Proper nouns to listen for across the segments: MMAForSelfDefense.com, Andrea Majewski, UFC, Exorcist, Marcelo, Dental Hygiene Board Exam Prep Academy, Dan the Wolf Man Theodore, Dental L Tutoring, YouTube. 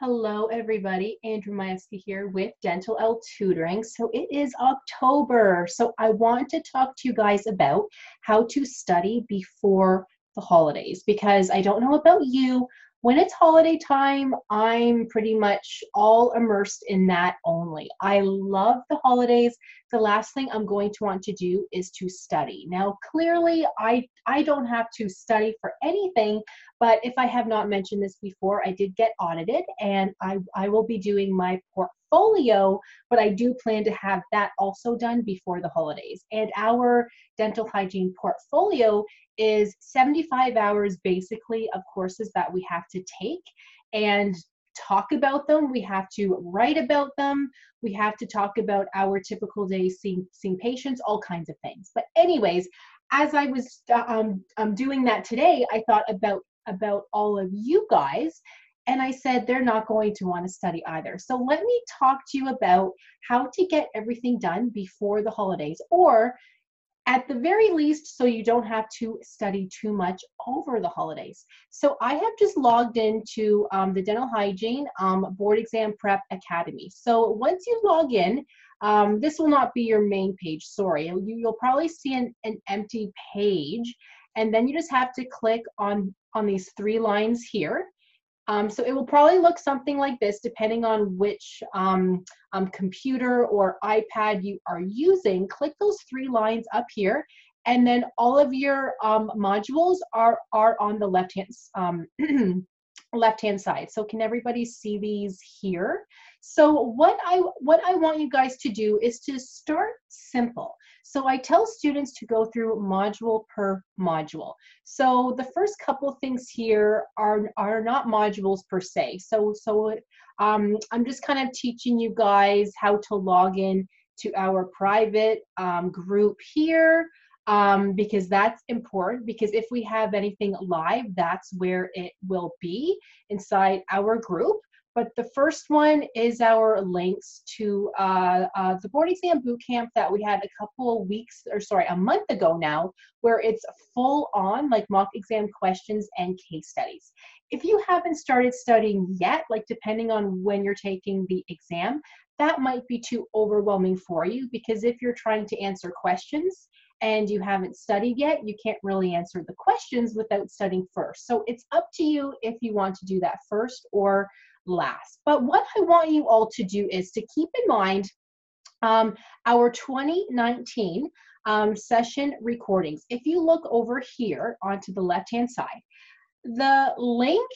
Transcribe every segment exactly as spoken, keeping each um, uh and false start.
Hello everybody, Andrea Majewski here with Dental L Tutoring. So it is October, so I want to talk to you guys about how to study before the holidays, because I don't know about you, when it's holiday time, I'm pretty much all immersed in that only. I love the holidays. The last thing I'm going to want to do is to study. Now, clearly, I, I don't have to study for anything, but if I have not mentioned this before, I did get audited, and I, I will be doing my portfolio, but I do plan to have that also done before the holidays. And our dental hygiene portfolio is seventy-five hours basically of courses that we have to take and talk about them. We have to write about them. We have to talk about our typical days seeing, seeing patients, all kinds of things. But anyways, as I was um, um, doing that today, I thought about, about all of you guys, and I said, they're not going to want to study either. So let me talk to you about how to get everything done before the holidays, or at the very least, so you don't have to study too much over the holidays. So I have just logged into um, the Dental Hygiene um, Board Exam Prep Academy. So once you log in, um, this will not be your main page, sorry. You, you'll probably see an, an empty page, and then you just have to click on, on these three lines here. Um, so it will probably look something like this, depending on which um, um, computer or iPad you are using. Click those three lines up here, and then all of your um, modules are, are on the left-hand um, left-hand side. So can everybody see these here? So what I, what I want you guys to do is to start simple. So I tell students to go through module per module. So the first couple of things here are, are not modules per se. So, so um, I'm just kind of teaching you guys how to log in to our private um, group here, um, because that's important, because if we have anything live, that's where it will be, inside our group. But the first one is our links to uh, uh, the board exam bootcamp that we had a couple of weeks, or sorry, a month ago now, where it's full on like mock exam questions and case studies. If you haven't started studying yet, like depending on when you're taking the exam, that might be too overwhelming for you, because if you're trying to answer questions and you haven't studied yet, you can't really answer the questions without studying first. So it's up to you if you want to do that first or last. But what I want you all to do is to keep in mind um, our twenty nineteen um, session recordings. If you look over here onto the left-hand side, the link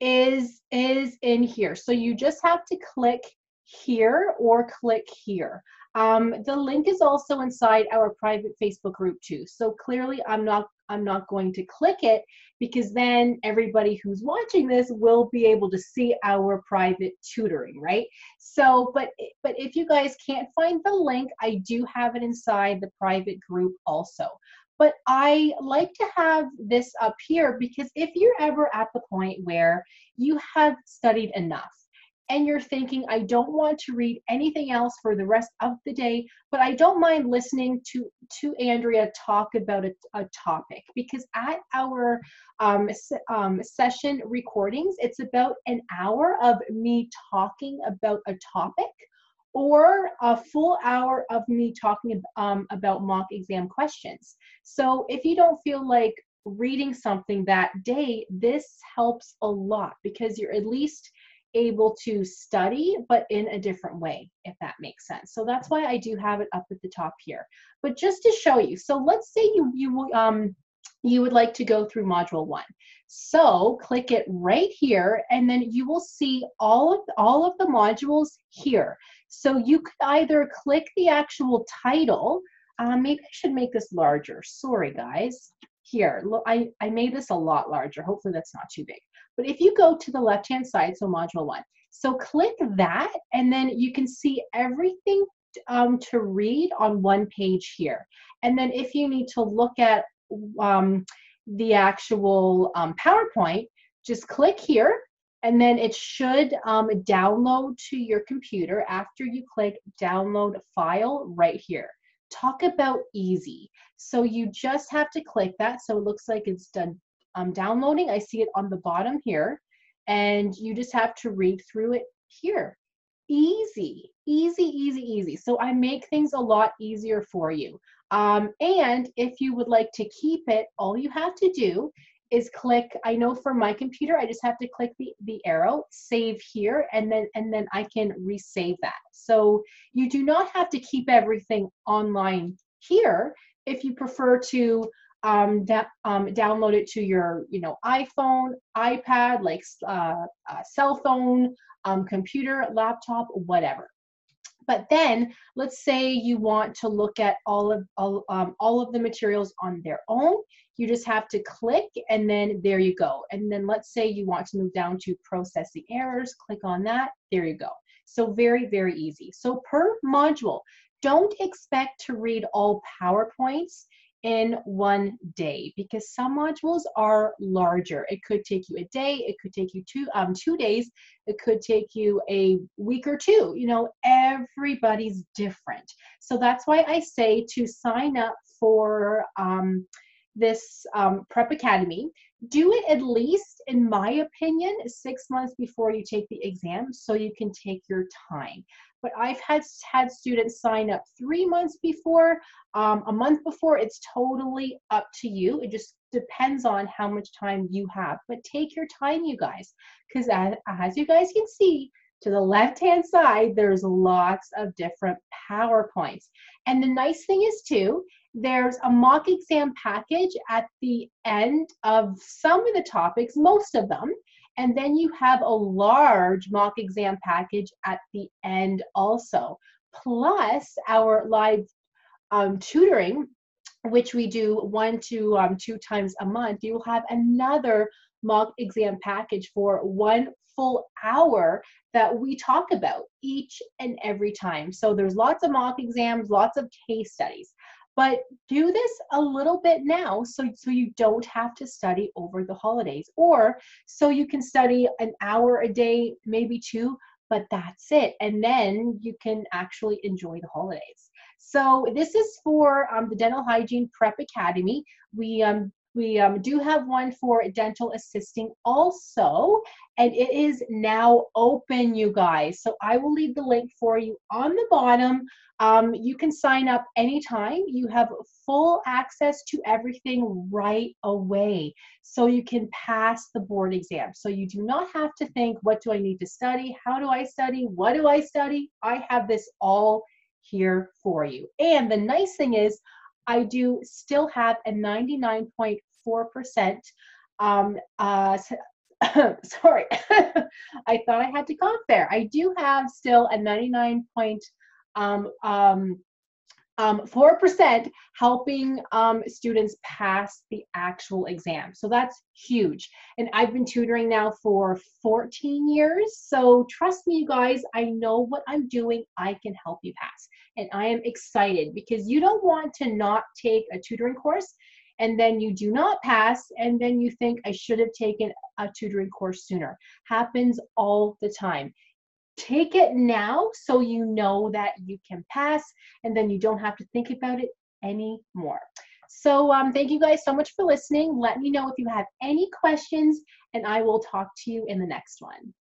is, is in here. So you just have to click here or click here. Um, the link is also inside our private Facebook group too. So clearly I'm not, I'm not going to click it, because then everybody who's watching this will be able to see our private tutoring, right? So, but, but if you guys can't find the link, I do have it inside the private group also. But I like to have this up here, because if you're ever at the point where you have studied enough, and you're thinking, I don't want to read anything else for the rest of the day, but I don't mind listening to, to Andrea talk about a, a topic, because at our um, um, session recordings, it's about an hour of me talking about a topic, or a full hour of me talking um, about mock exam questions. So if you don't feel like reading something that day, this helps a lot, because you're at least able to study, but in a different way, if that makes sense. So that's why I do have it up at the top here. But just to show you, so let's say you, you, um, you would like to go through module one. So click it right here, and then you will see all of, all of the modules here. So you could either click the actual title, um, maybe I should make this larger, sorry guys. Here, look, I, I made this a lot larger, hopefully that's not too big. But if you go to the left-hand side, so module one, so click that, and then you can see everything um, to read on one page here. And then if you need to look at um, the actual um, PowerPoint, just click here, and then it should um, download to your computer after you click download file right here. Talk about easy. So you just have to click that, so it looks like it's done um, downloading. I see it on the bottom here, and you just have to read through it here. Easy, easy, easy, easy. So I make things a lot easier for you. Um, and if you would like to keep it, all you have to do is click, I know for my computer, I just have to click the, the arrow, save here, and then, and then I can resave that. So you do not have to keep everything online here. If you prefer to um, um, download it to your you know, iPhone, iPad, like uh, uh, cell phone, um, computer, laptop, whatever. But then let's say you want to look at all of, all, um, all of the materials on their own. You just have to click and then there you go. And then let's say you want to move down to processing errors, click on that, there you go. So very, very easy. So per module, don't expect to read all PowerPoints in one day because some modules are larger. It could take you a day, it could take you two, um, two days, it could take you a week or two. You know, everybody's different. So that's why I say to sign up for um, this um, Prep Academy. Do it at least, in my opinion, six months before you take the exam so you can take your time. But I've had, had students sign up three months before, um, a month before. It's totally up to you. It just depends on how much time you have. But take your time, you guys, because as, as you guys can see, to the left-hand side, there's lots of different PowerPoints. And the nice thing is, too, there's a mock exam package at the end of some of the topics, most of them, and then you have a large mock exam package at the end also. Plus our live um, tutoring, which we do one to um, two times a month, you will have another mock exam package for one full hour that we talk about each and every time. So there's lots of mock exams, lots of case studies. But do this a little bit now so, so you don't have to study over the holidays, or so you can study an hour a day, maybe two, but that's it. And then you can actually enjoy the holidays. So this is for um, the Dental Hygiene Prep Academy. We, um, we um, do have one for dental assisting also, and it is now open, you guys. So I will leave the link for you on the bottom. Um, you can sign up anytime. You have full access to everything right away, so you can pass the board exam. So you do not have to think, what do I need to study? How do I study? What do I study? I have this all here for you. And the nice thing is, I do still have a ninety-nine point four percent, um, uh, sorry, I thought I had to cough there. I do have still a ninety-nine point four percent um, um, um, helping um, students pass the actual exam. So that's huge. And I've been tutoring now for fourteen years. So trust me, you guys, I know what I'm doing. I can help you pass. And I am excited because you don't want to not take a tutoring course and then you do not pass, and then you think, I should have taken a tutoring course sooner. Happens all the time. Take it now so you know that you can pass, and then you don't have to think about it anymore. So um, thank you guys so much for listening. Let me know if you have any questions, and I will talk to you in the next one.